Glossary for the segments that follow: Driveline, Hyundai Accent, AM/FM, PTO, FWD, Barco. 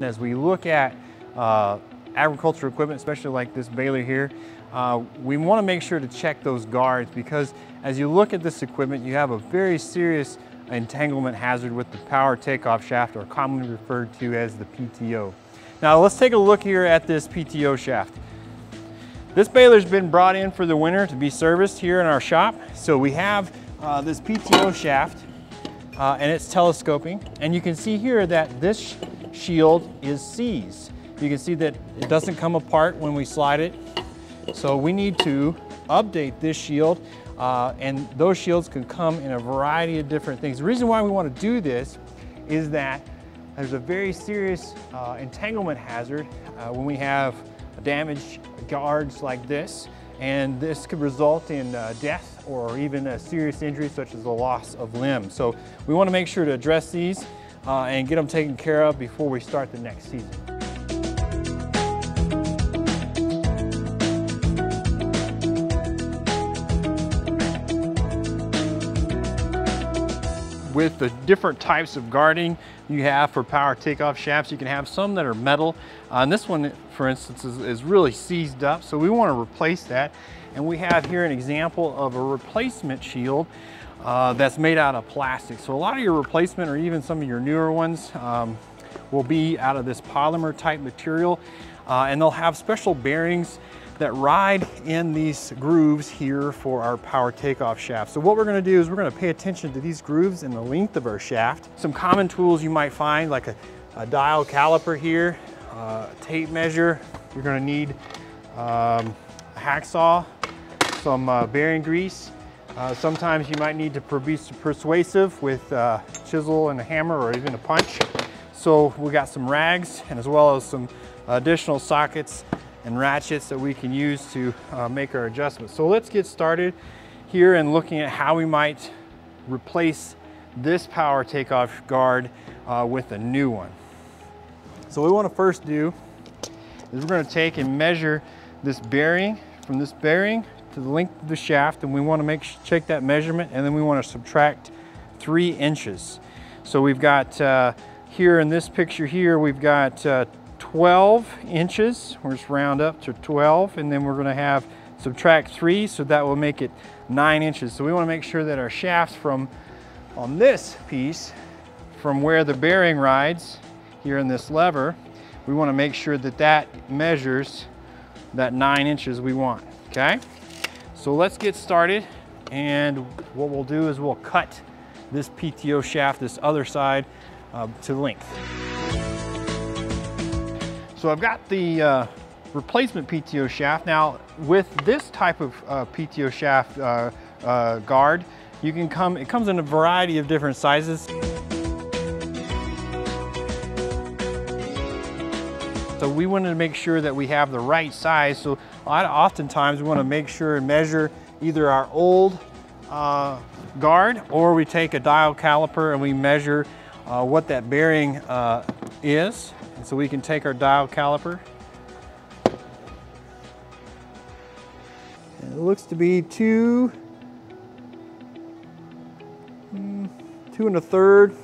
As we look at agricultural equipment, especially like this baler here, we want to make sure to check those guards, because as you look at this equipment, you have a very serious entanglement hazard with the power takeoff shaft, or commonly referred to as the PTO. Now let's take a look here at this PTO shaft. This baler's been brought in for the winter to be serviced here in our shop. So we have this PTO shaft and it's telescoping. And you can see here that this shield is seized. You can see that it doesn't come apart when we slide it. So we need to update this shield, and those shields can come in a variety of different things. The reason why we want to do this is that there's a very serious entanglement hazard when we have damaged guards like this, and this could result in death or even a serious injury such as a loss of limb. So we want to make sure to address these and get them taken care of before we start the next season. With the different types of guarding you have for power takeoff shafts, you can have some that are metal. And this one, for instance, is really seized up, so we want to replace that. And we have here an example of a replacement shield that's made out of plastic. So a lot of your replacement, or even some of your newer ones, will be out of this polymer type material. And they'll have special bearings that ride in these grooves here for our power takeoff shaft. So what we're gonna do is we're gonna pay attention to these grooves and the length of our shaft. Some common tools you might find, like a dial caliper here, tape measure. You're gonna need a hacksaw, some bearing grease. Sometimes you might need to be persuasive with a chisel and a hammer, or even a punch. So we got some rags, and as well as some additional sockets and ratchets that we can use to make our adjustments. So let's get started here and looking at how we might replace this power takeoff guard with a new one. So what we want to first do is we're going to take and measure this bearing from this bearing to the length of the shaft, and we want to check that measurement, and then we want to subtract 3 inches. So we've got here in this picture here, we've got 12 inches, we'll just round up to 12, and then we're gonna have subtract 3, so that will make it 9 inches. So we wanna make sure that our shafts from, on this piece, from where the bearing rides, here in this lever, we wanna make sure that that measures that 9 inches we want, okay? So let's get started, and what we'll do is we'll cut this PTO shaft, this other side, to length. So I've got the replacement PTO shaft. Now, with this type of PTO shaft guard, you can it comes in a variety of different sizes. So we wanted to make sure that we have the right size. So oftentimes we want to make sure and measure either our old guard, or we take a dial caliper and we measure what that bearing is. And so we can take our dial caliper. And it looks to be 2 1/3.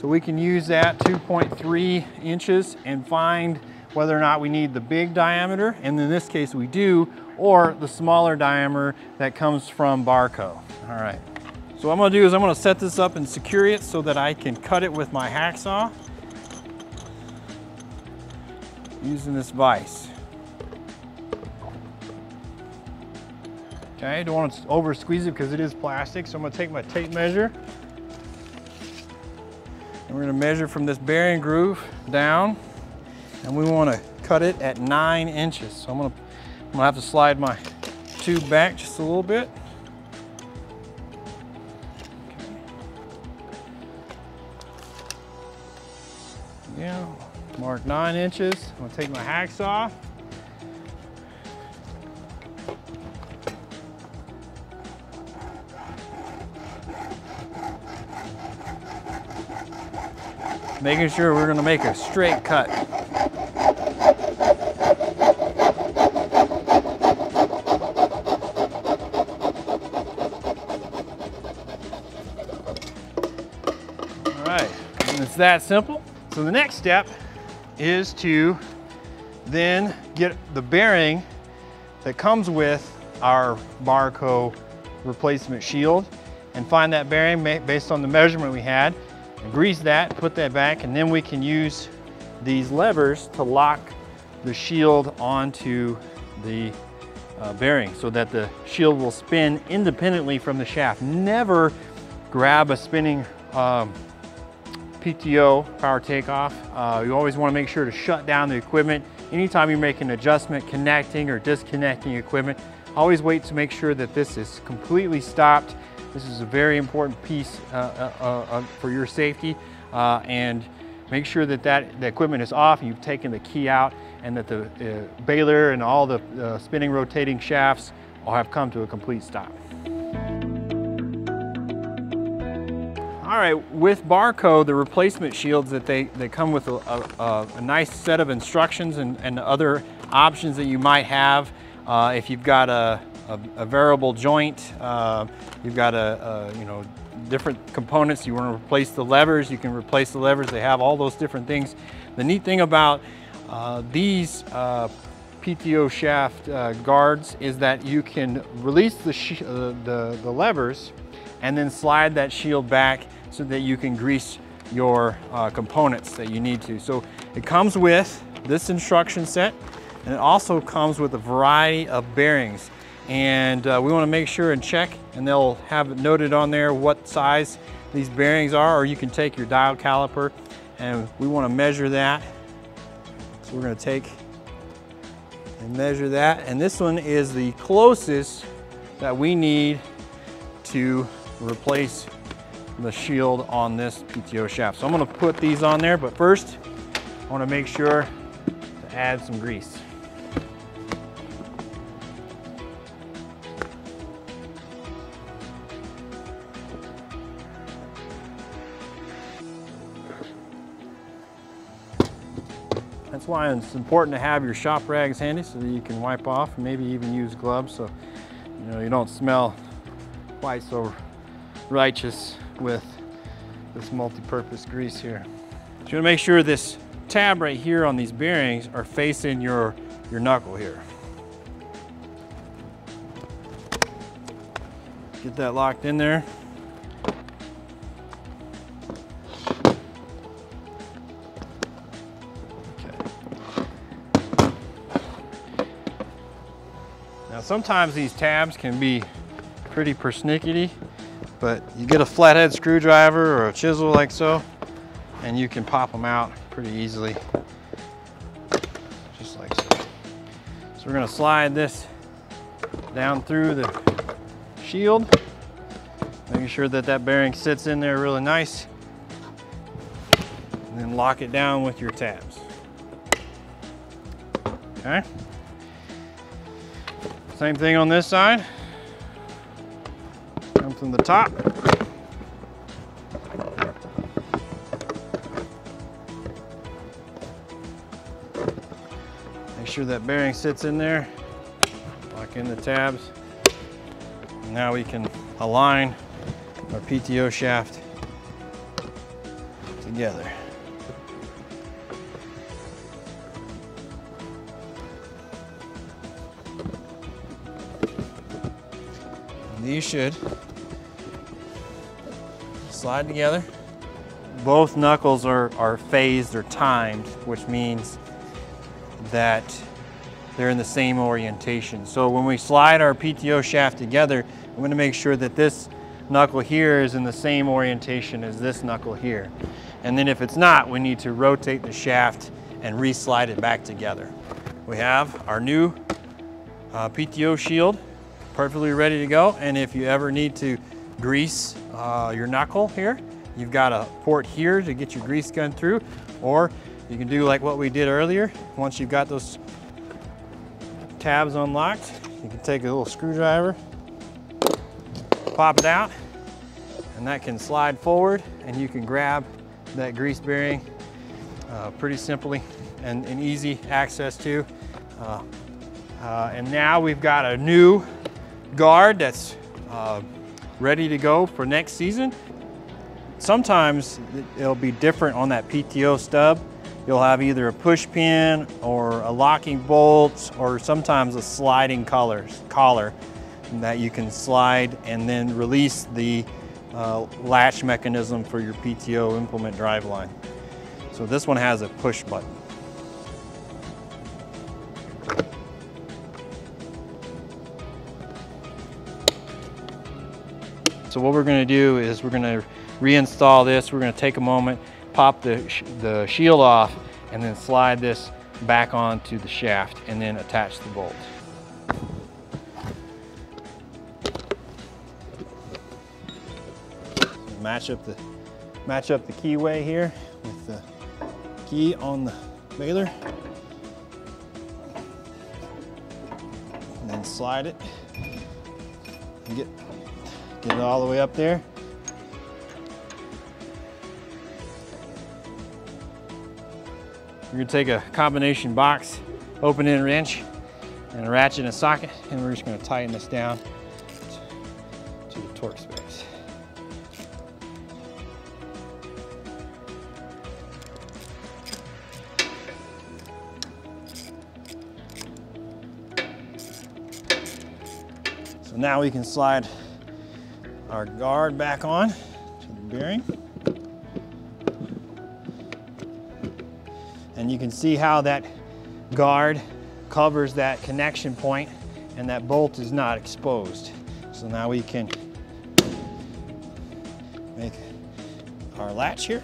So we can use that 2.3 inches and find whether or not we need the big diameter, and in this case we do, or the smaller diameter that comes from Barco. All right. So what I'm gonna do is I'm gonna set this up and secure it so that I can cut it with my hacksaw, using this vise. Okay, don't want to over squeeze it because it is plastic, so I'm gonna take my tape measure. And we're gonna measure from this bearing groove down, and we wanna cut it at 9 inches. So I'm gonna have to slide my tube back just a little bit. Okay. Yeah. Mark 9 inches. I'm gonna take my hacksaw. Making sure we're gonna make a straight cut. All right, and it's that simple. So the next step is to then get the bearing that comes with our Barco replacement shield and find that bearing based on the measurement we had, and grease that, put that back, and then we can use these levers to lock the shield onto the bearing so that the shield will spin independently from the shaft. Never grab a spinning PTO, power takeoff. You always want to make sure to shut down the equipment. Anytime you make an adjustment, connecting or disconnecting equipment, always wait to make sure that this is completely stopped. This is a very important piece for your safety, and make sure that, the equipment is off, you've taken the key out, and that the baler and all the spinning rotating shafts all have come to a complete stop. All right, with Barco, the replacement shields that they come with a nice set of instructions and other options that you might have. If you've got a variable joint, you've got you know, different components, you want to replace the levers, you can replace the levers, they have all those different things. The neat thing about these PTO shaft guards is that you can release the levers and then slide that shield back so that you can grease your components that you need to. So it comes with this instruction set, and it also comes with a variety of bearings. And we want to make sure and check, and they'll have it noted on there what size these bearings are, or you can take your dial caliper and we want to measure that. So we're going to take and measure that, and this one is the closest that we need to replace the shield on this PTO shaft. So I'm going to put these on there, but first I want to make sure to add some grease. That's why it's important to have your shop rags handy so that you can wipe off, and maybe even use gloves so you know you don't smell quite so righteous with this multi-purpose grease here. So you want to make sure this tab right here on these bearings are facing your knuckle here. Get that locked in there. Now sometimes these tabs can be pretty persnickety, but you get a flathead screwdriver or a chisel like so, and you can pop them out pretty easily, just like so. So we're going to slide this down through the shield, making sure that that bearing sits in there really nice, and then lock it down with your tabs. Okay. Same thing on this side. From the top. Make sure that bearing sits in there. Lock in the tabs. Now we can align our PTO shaft together. And these should slide together. Both knuckles are phased or timed, which means that they're in the same orientation. So when we slide our PTO shaft together, I'm going to make sure that this knuckle here is in the same orientation as this knuckle here. And then if it's not, we need to rotate the shaft and re-slide it back together. We have our new PTO shield perfectly ready to go, and if you ever need to grease your knuckle here, you've got a port here to get your grease gun through, or you can do like what we did earlier. Once you've got those tabs unlocked, you can take a little screwdriver, pop it out, and that can slide forward, and you can grab that grease bearing pretty simply, and easy access to. And now we've got a new guard that's ready to go for next season. Sometimes it'll be different on that PTO stub You'll have either a push pin or a locking bolt or sometimes a sliding collar that you can slide and then release the latch mechanism for your PTO implement driveline. So this one has a push button. So what we're going to do is we're going to reinstall this. We're going to take a moment, pop the shield off, and then slide this back onto the shaft and then attach the bolt. Match up the keyway here with the key on the baler. And then slide it and get it all the way up there. We're going to take a combination box, open-end wrench, and a ratchet and a socket, and we're just going to tighten this down to the torque space. So now we can slide our guard back on to the bearing. And you can see how that guard covers that connection point and that bolt is not exposed. So now we can make our latch here.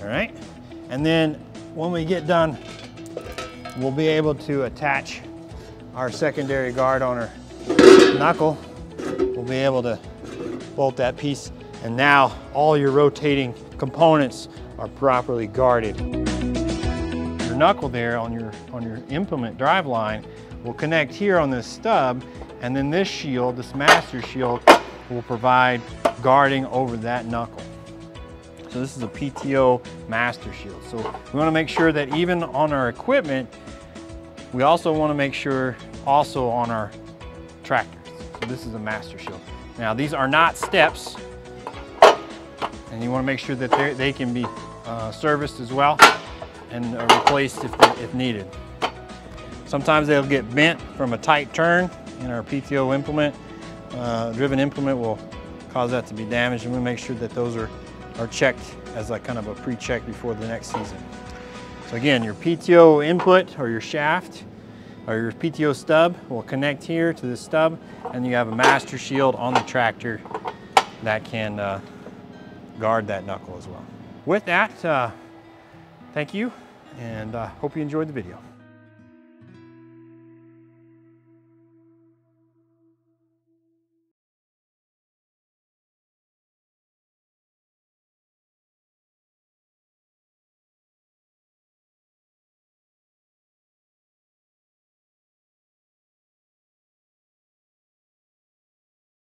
All right. And then when we get done, we'll be able to attach our secondary guard on our knuckle. We'll be able to bolt that piece. And now all your rotating components are properly guarded. Your knuckle there on your implement drive line will connect here on this stub, and then this shield, this master shield, will provide guarding over that knuckle. So this is a PTO master shield. So we want to make sure that even on our equipment, we also want to make sure also on our tractors. So this is a master shield. Now these are not steps, and you want to make sure that they can be serviced as well and replaced if needed. Sometimes they'll get bent from a tight turn in our PTO implement. Driven implement will cause that to be damaged, and we'll make sure that those are checked as like kind of a pre-check before the next season. So again, your PTO input or your shaft or your PTO stub will connect here to the stub, and you have a master shield on the tractor that can guard that knuckle as well. With that, thank you, and hope you enjoyed the video.